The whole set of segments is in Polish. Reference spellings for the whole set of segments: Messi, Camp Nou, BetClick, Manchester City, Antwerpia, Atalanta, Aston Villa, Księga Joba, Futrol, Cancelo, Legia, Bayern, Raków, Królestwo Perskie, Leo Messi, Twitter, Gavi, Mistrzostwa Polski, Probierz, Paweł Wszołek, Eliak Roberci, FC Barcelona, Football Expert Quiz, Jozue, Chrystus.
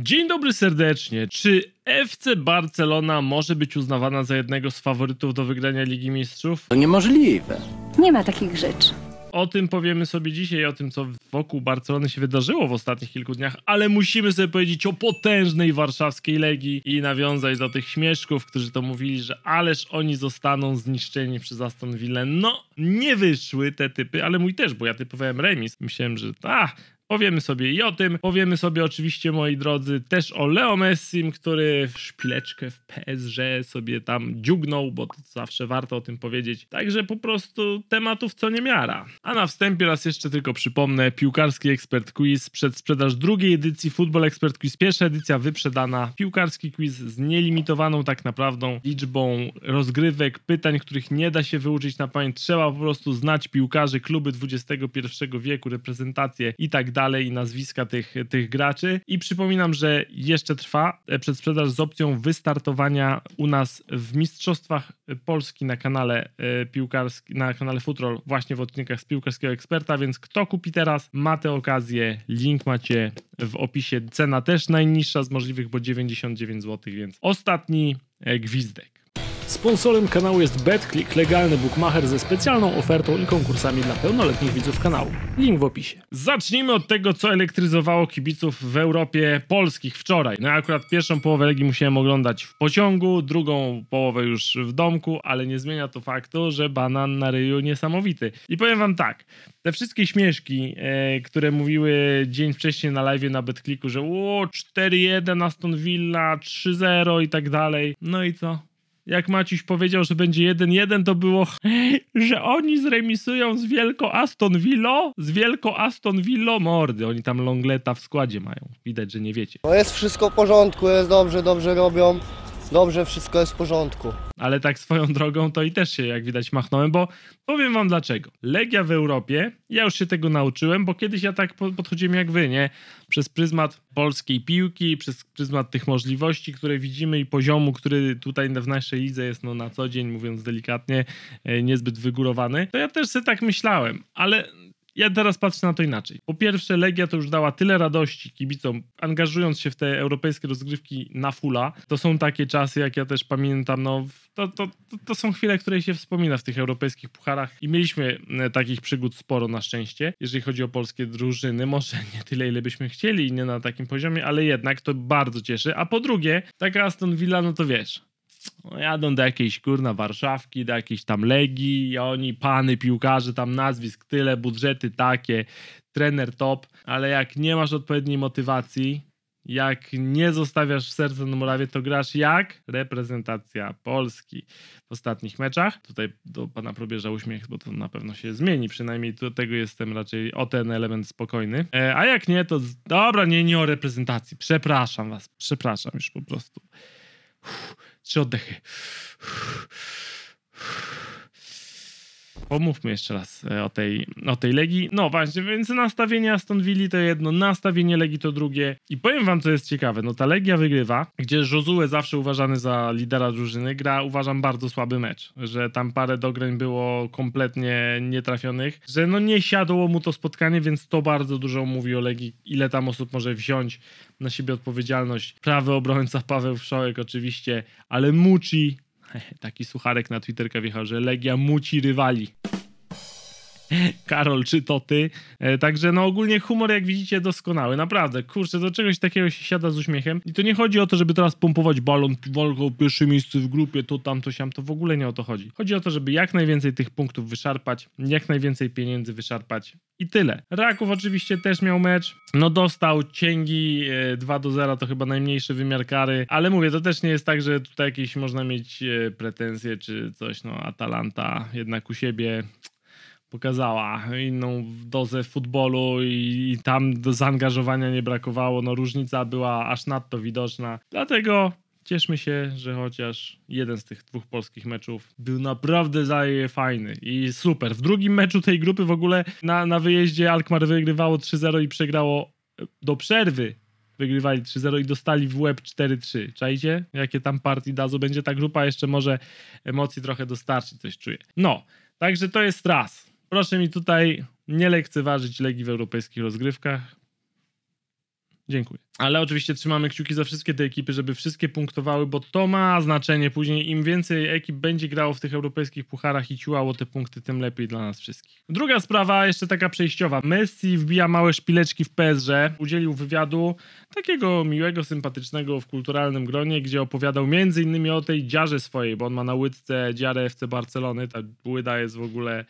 Dzień dobry serdecznie. Czy FC Barcelona może być uznawana za jednego z faworytów do wygrania Ligi Mistrzów? To niemożliwe. Nie ma takich rzeczy. O tym powiemy sobie dzisiaj, o tym co wokół Barcelony się wydarzyło w ostatnich kilku dniach, ale musimy sobie powiedzieć o potężnej warszawskiej Legii i nawiązać do tych śmieszków, którzy to mówili, że ależ oni zostaną zniszczeni przez Aston Villę. No, nie wyszły te typy, ale mój też, bo ja typowałem remis. Myślałem, że powiemy sobie i o tym. Powiemy sobie oczywiście, moi drodzy, też o Leo Messim, który w szpileczkę w PSG sobie tam dziugnął, bo to zawsze warto o tym powiedzieć. Także po prostu tematów co niemiara. A na wstępie raz jeszcze tylko przypomnę, Piłkarski Expert Quiz, przedsprzedaż drugiej edycji, Football Expert Quiz, pierwsza edycja wyprzedana, Piłkarski Quiz z nielimitowaną tak naprawdę liczbą rozgrywek, pytań, których nie da się wyuczyć na pamięć. Trzeba po prostu znać piłkarzy, kluby XXI wieku, reprezentacje i tak dalej. I nazwiska tych graczy. I przypominam, że jeszcze trwa przedsprzedaż z opcją wystartowania u nas w Mistrzostwach Polski na kanale Futrol, właśnie w odcinkach z Piłkarskiego Eksperta, więc kto kupi teraz, ma tę okazję, link macie w opisie. Cena też najniższa z możliwych, bo 99 zł, więc ostatni gwizdek. Sponsorem kanału jest BetClick, legalny bookmacher ze specjalną ofertą i konkursami dla pełnoletnich widzów kanału. Link w opisie. Zacznijmy od tego, co elektryzowało kibiców w Europie polskich wczoraj. No ja akurat pierwszą połowę Legii musiałem oglądać w pociągu, drugą połowę już w domku, ale nie zmienia to faktu, że banan na ryju niesamowity. I powiem wam tak, te wszystkie śmieszki, które mówiły dzień wcześniej na live'ie na BetClicku, że 4-1 Aston Villa, 3-0 i tak dalej. No i co? Jak Maciuś powiedział, że będzie 1-1, to było, że oni zremisują z wielką Aston Villą. Mordy, oni tam Longleta w składzie mają. Widać, że nie wiecie. No jest wszystko w porządku, jest dobrze robią. Dobrze, wszystko jest w porządku. Ale tak swoją drogą to i też się jak widać machnąłem, bo powiem wam dlaczego. Legia w Europie, ja już się tego nauczyłem, bo kiedyś ja tak podchodziłem jak wy, nie? Przez pryzmat polskiej piłki, przez pryzmat tych możliwości, które widzimy i poziomu, który tutaj w naszej lidze jest no na co dzień, mówiąc delikatnie, niezbyt wygórowany. To ja też sobie tak myślałem, ale... ja teraz patrzę na to inaczej. Po pierwsze, Legia to już dała tyle radości kibicom, angażując się w te europejskie rozgrywki na fulla. To są takie czasy, jak ja też pamiętam, no to są chwile, które się wspomina w tych europejskich pucharach i mieliśmy takich przygód sporo na szczęście, jeżeli chodzi o polskie drużyny. Może nie tyle, ile byśmy chcieli i nie na takim poziomie, ale jednak to bardzo cieszy. A po drugie, taka Aston Villa, no to wiesz... jadą do jakiejś Warszawki, do jakiejś tam Legii i oni, piłkarze, tam nazwisk tyle, budżety takie, trener top, ale jak nie masz odpowiedniej motywacji, jak nie zostawiasz serca na murawie, to grasz jak reprezentacja Polski w ostatnich meczach. Tutaj do pana probierza uśmiech, bo to na pewno się zmieni, przynajmniej do tego jestem raczej o ten element spokojny. A jak nie, to dobra, nie o reprezentacji, przepraszam was, przepraszam już po prostu. Trzy oddechy. Pomówmy jeszcze raz o tej Legii. No właśnie, więc nastawienie Aston Villi to jedno, nastawienie Legii to drugie. I powiem wam, co jest ciekawe. No ta Legia wygrywa, gdzie Jozue, zawsze uważany za lidera drużyny, gra, uważam, bardzo słaby mecz. Że tam parę dograń było kompletnie nietrafionych. Że no nie siadło mu to spotkanie, więc to bardzo dużo mówi o Legii. Ile tam osób może wziąć na siebie odpowiedzialność. Prawy obrońca Paweł Wszołek oczywiście, ale muci... taki sucharek na Twitterka wjechał, że Legia muci rywali. Karol, czy to ty? Także no ogólnie humor, jak widzicie, doskonały. Naprawdę, kurczę, do czegoś takiego się siada z uśmiechem. I to nie chodzi o to, żeby teraz pompować balon, walką o pierwsze miejsce w grupie, to tam, to siam, to w ogóle nie o to chodzi. Chodzi o to, żeby jak najwięcej tych punktów wyszarpać, jak najwięcej pieniędzy wyszarpać i tyle. Raków oczywiście też miał mecz. No dostał cięgi 2-0, to chyba najmniejszy wymiar kary. Ale mówię, to też nie jest tak, że tutaj jakieś można mieć pretensje czy coś. No Atalanta jednak u siebie... pokazała inną dozę futbolu i tam do zaangażowania nie brakowało, no różnica była aż nadto widoczna, dlatego cieszmy się, że chociaż jeden z tych dwóch polskich meczów był naprawdę fajny i super. W drugim meczu tej grupy w ogóle na wyjeździe Alkmaar wygrywało 3-0 i przegrało do przerwy. Wygrywali 3-0 i dostali w łeb 4-3. Czajcie? Jakie tam partii dazu będzie ta grupa, jeszcze może emocji trochę dostarczy, coś czuję. No, także to jest raz. Proszę mi tutaj nie lekceważyć Legii w europejskich rozgrywkach. Dziękuję. Ale oczywiście trzymamy kciuki za wszystkie te ekipy, żeby wszystkie punktowały, bo to ma znaczenie później. Im więcej ekip będzie grało w tych europejskich pucharach i ciłało te punkty, tym lepiej dla nas wszystkich. Druga sprawa, jeszcze taka przejściowa. Messi wbija małe szpileczki w PSG. Udzielił wywiadu takiego miłego, sympatycznego w kulturalnym gronie, gdzie opowiadał m.in. o tej dziarze swojej, bo on ma na łydce dziarę FC Barcelony. Ta łyda jest w ogóle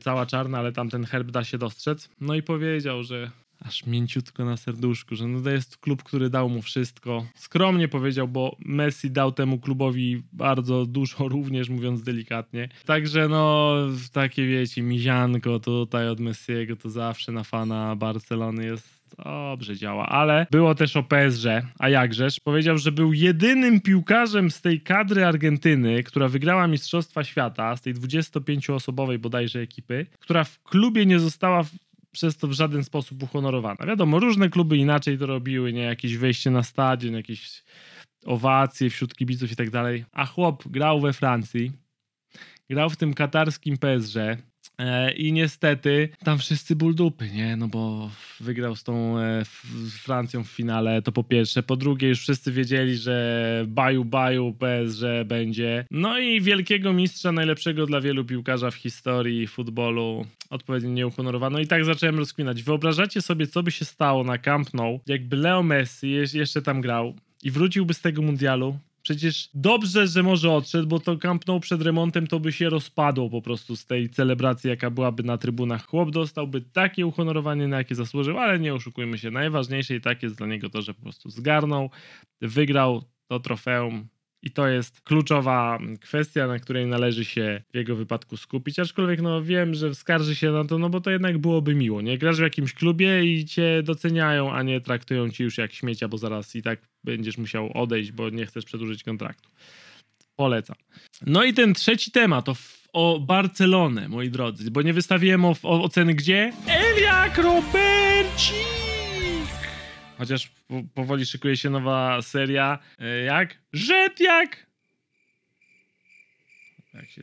cała czarna, ale tamten herb da się dostrzec. No i powiedział, że aż mięciutko na serduszku, że no to jest klub, który dał mu wszystko. Skromnie powiedział, bo Messi dał temu klubowi bardzo dużo również, mówiąc delikatnie. Także no, takie wiecie, mizianko tutaj od Messiego to zawsze na fana Barcelony jest. Dobrze działa, ale było też o PSG, a jakżeż, powiedział, że był jedynym piłkarzem z tej kadry Argentyny, która wygrała Mistrzostwa Świata, z tej 25-osobowej bodajże ekipy, która w klubie nie została przez to w żaden sposób uhonorowana. Wiadomo, różne kluby inaczej to robiły, nie? Jakieś wejście na stadion, jakieś owacje wśród kibiców i tak dalej. A chłop grał we Francji, grał w tym katarskim PSG, i niestety tam wszyscy ból dupy, nie? No bo wygrał z tą Francją w finale, to po pierwsze. Po drugie już wszyscy wiedzieli, że baju PSG będzie. No i wielkiego mistrza, najlepszego dla wielu piłkarza w historii futbolu odpowiednio nie uhonorowano. I tak zacząłem rozkminać. Wyobrażacie sobie, co by się stało na Camp Nou, jakby Leo Messi jeszcze tam grał i wróciłby z tego mundialu? Przecież dobrze, że może odszedł, bo to Camp Nou przed remontem to by się rozpadło po prostu z tej celebracji, jaka byłaby na trybunach. Chłop dostałby takie uhonorowanie, na jakie zasłużył, ale nie oszukujmy się. Najważniejsze i tak jest dla niego to, że po prostu zgarnął, wygrał to trofeum i to jest kluczowa kwestia, na której należy się w jego wypadku skupić. Aczkolwiek no wiem, że skarży się na to, no bo to jednak byłoby miło. Nie grasz w jakimś klubie i cię doceniają, a nie traktują ci już jak śmiecia, bo zaraz i tak będziesz musiał odejść, bo nie chcesz przedłużyć kontraktu. Polecam. No i ten trzeci temat to o Barcelonę, moi drodzy, bo nie wystawiłem oceny gdzie? Eliak Roberci! Chociaż powoli szykuje się nowa seria. Jak się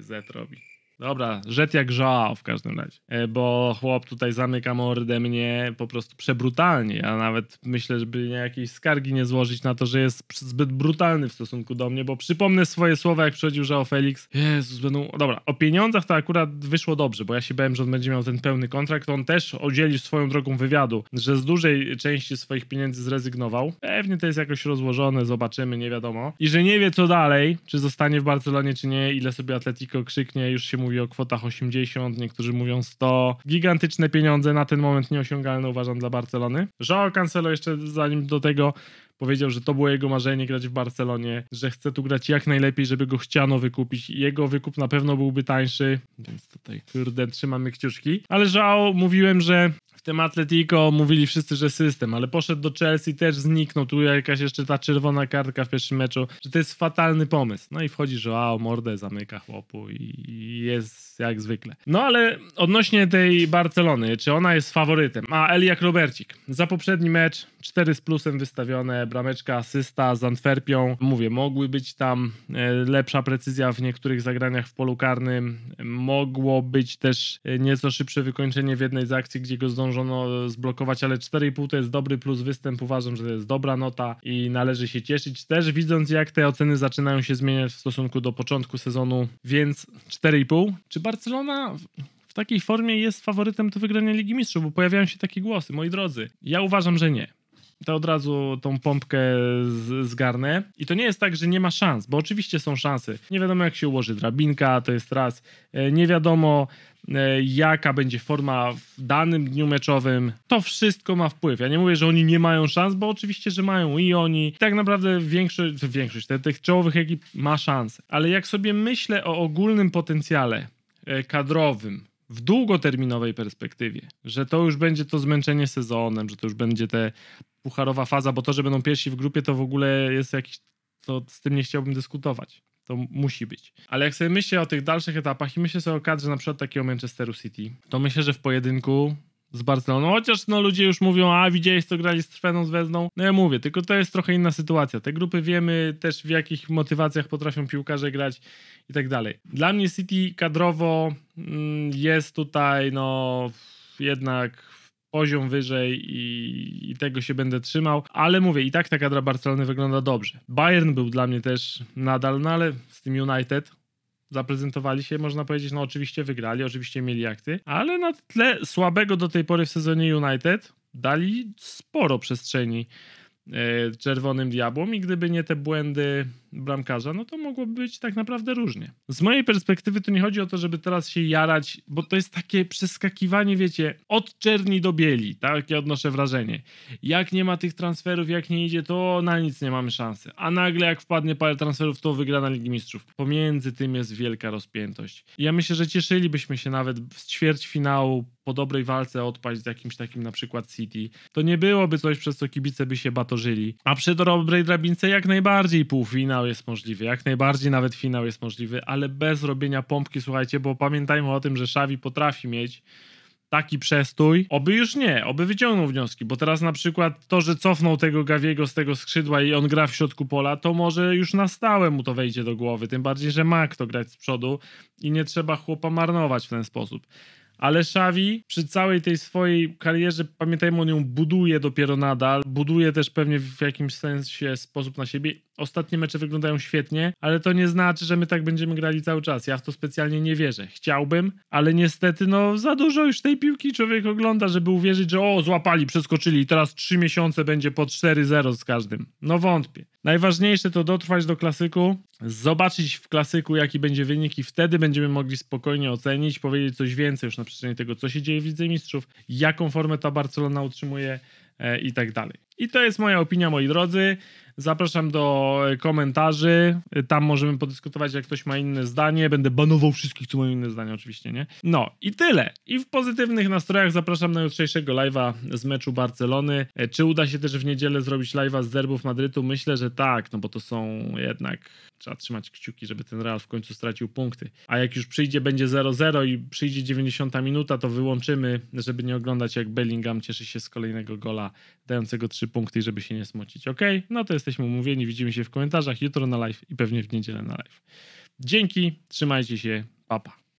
Z robi. Dobra, rzecz jak Joao w każdym razie, bo chłop tutaj zamyka mordę mnie po prostu przebrutalnie. Ja nawet myślę, żeby jakiejś skargi nie złożyć na to, że jest zbyt brutalny w stosunku do mnie, bo przypomnę swoje słowa, jak przychodził Joao Felix. Jezus, będą... Dobra, o pieniądzach to akurat wyszło dobrze, bo ja się bałem, że on będzie miał ten pełny kontrakt. On też udzielił swoją drogą wywiadu, że z dużej części swoich pieniędzy zrezygnował. Pewnie to jest jakoś rozłożone, zobaczymy, nie wiadomo. I że nie wie co dalej, czy zostanie w Barcelonie, czy nie, ile sobie Atletico krzyknie, już się mówi o kwotach 80, niektórzy mówią 100. Gigantyczne pieniądze, na ten moment nieosiągalne uważam dla Barcelony. Joao Cancelo jeszcze zanim do tego powiedział, że to było jego marzenie grać w Barcelonie, że chce tu grać jak najlepiej, żeby go chciano wykupić. Jego wykup na pewno byłby tańszy, więc tutaj kurde trzymamy kciuszki. Ale Joao, mówiłem, że w tym Atletico mówili wszyscy, że system, ale poszedł do Chelsea, też zniknął. Tu jakaś jeszcze ta czerwona kartka w pierwszym meczu, że to jest fatalny pomysł. No i wchodzi Joao, mordę zamyka chłopu i jest jak zwykle. No ale odnośnie tej Barcelony, czy ona jest faworytem? A Eliak Robercik, za poprzedni mecz 4 z plusem wystawione, brameczka, asysta z Antwerpią. Mówię, mogły być tam lepsza precyzja w niektórych zagraniach w polu karnym. Mogło być też nieco szybsze wykończenie w jednej z akcji, gdzie go zdążono zblokować, ale 4,5 to jest dobry plus występ. Uważam, że to jest dobra nota i należy się cieszyć też, widząc jak te oceny zaczynają się zmieniać w stosunku do początku sezonu, więc 4,5. Czy Barcelona w takiej formie jest faworytem do wygrania Ligi Mistrzów? Bo pojawiają się takie głosy, moi drodzy. Ja uważam, że nie. To od razu tą pompkę zgarnę. I to nie jest tak, że nie ma szans, bo oczywiście są szanse. Nie wiadomo jak się ułoży drabinka, to jest raz. Nie wiadomo jaka będzie forma w danym dniu meczowym. To wszystko ma wpływ. Ja nie mówię, że oni nie mają szans, bo oczywiście, że mają i oni. I tak naprawdę większość tych czołowych ekip ma szansę. Ale jak sobie myślę o ogólnym potencjale kadrowym, w długoterminowej perspektywie, że to już będzie to zmęczenie sezonem, że to już będzie ta pucharowa faza, bo to, że będą pierwsi w grupie, to w ogóle jest jakiś... to z tym nie chciałbym dyskutować. To musi być. Ale jak sobie myślę o tych dalszych etapach i myślę sobie o kadrze na przykład takiego Manchesteru City, to myślę, że w pojedynku z Barceloną, chociaż no ludzie już mówią, a widziałeś co grali z Trweną, z Wezną. No ja mówię, tylko to jest trochę inna sytuacja. Te grupy wiemy też w jakich motywacjach potrafią piłkarze grać i tak dalej. Dla mnie City kadrowo jest tutaj no jednak poziom wyżej i tego się będę trzymał, ale mówię, i tak ta kadra Barcelony wygląda dobrze. Bayern był dla mnie też nadal, no ale z tym United zaprezentowali się, można powiedzieć, no oczywiście wygrali, oczywiście mieli akty, ale na tle słabego do tej pory w sezonie United dali sporo przestrzeni czerwonym diabłom i gdyby nie te błędy bramkarza, no to mogłoby być tak naprawdę różnie. Z mojej perspektywy to nie chodzi o to, żeby teraz się jarać, bo to jest takie przeskakiwanie, wiecie, od czerni do bieli, takie odnoszę wrażenie. Jak nie ma tych transferów, jak nie idzie, to na nic nie mamy szansy. A nagle jak wpadnie parę transferów, to wygrana Ligi Mistrzów. Pomiędzy tym jest wielka rozpiętość. I ja myślę, że cieszylibyśmy się nawet z ćwierćfinału po dobrej walce odpaść z jakimś takim na przykład City. To nie byłoby coś, przez co kibice by się batorzyli. A przy dobrej drabince jak najbardziej półfinał jest możliwy, jak najbardziej nawet finał jest możliwy, ale bez robienia pompki, słuchajcie, bo pamiętajmy o tym, że Xavi potrafi mieć taki przestój, oby już nie, oby wyciągnął wnioski, bo teraz na przykład to, że cofnął tego Gaviego z tego skrzydła i on gra w środku pola, to może już na stałe mu to wejdzie do głowy, tym bardziej, że ma kto grać z przodu i nie trzeba chłopa marnować w ten sposób. Ale Xavi przy całej tej swojej karierze, pamiętajmy, on ją buduje dopiero nadal, buduje też pewnie w jakimś sensie sposób na siebie. Ostatnie mecze wyglądają świetnie, ale to nie znaczy, że my tak będziemy grali cały czas. Ja w to specjalnie nie wierzę. Chciałbym, ale niestety no za dużo już tej piłki człowiek ogląda, żeby uwierzyć, że o, złapali, przeskoczyli i teraz 3 miesiące będzie po 4-0 z każdym. No wątpię. Najważniejsze to dotrwać do klasyku, zobaczyć w klasyku jaki będzie wynik i wtedy będziemy mogli spokojnie ocenić, powiedzieć coś więcej już na przestrzeni tego, co się dzieje w Lidze Mistrzów, jaką formę ta Barcelona utrzymuje i tak dalej. I to jest moja opinia, moi drodzy. Zapraszam do komentarzy. Tam możemy podyskutować, jak ktoś ma inne zdanie. Będę banował wszystkich, co mają inne zdanie, oczywiście, nie? No i tyle. I w pozytywnych nastrojach zapraszam na jutrzejszego live'a z meczu Barcelony. Czy uda się też w niedzielę zrobić live'a z derbów Madrytu? Myślę, że tak, no bo to są jednak... Trzeba trzymać kciuki, żeby ten Real w końcu stracił punkty. A jak już przyjdzie, będzie 0-0 i przyjdzie 90 minuta, to wyłączymy, żeby nie oglądać, jak Bellingham cieszy się z kolejnego gola dającego 3 punkty i żeby się nie smucić. Ok? No to jesteśmy umówieni. Widzimy się w komentarzach jutro na live i pewnie w niedzielę na live. Dzięki, trzymajcie się, pa pa.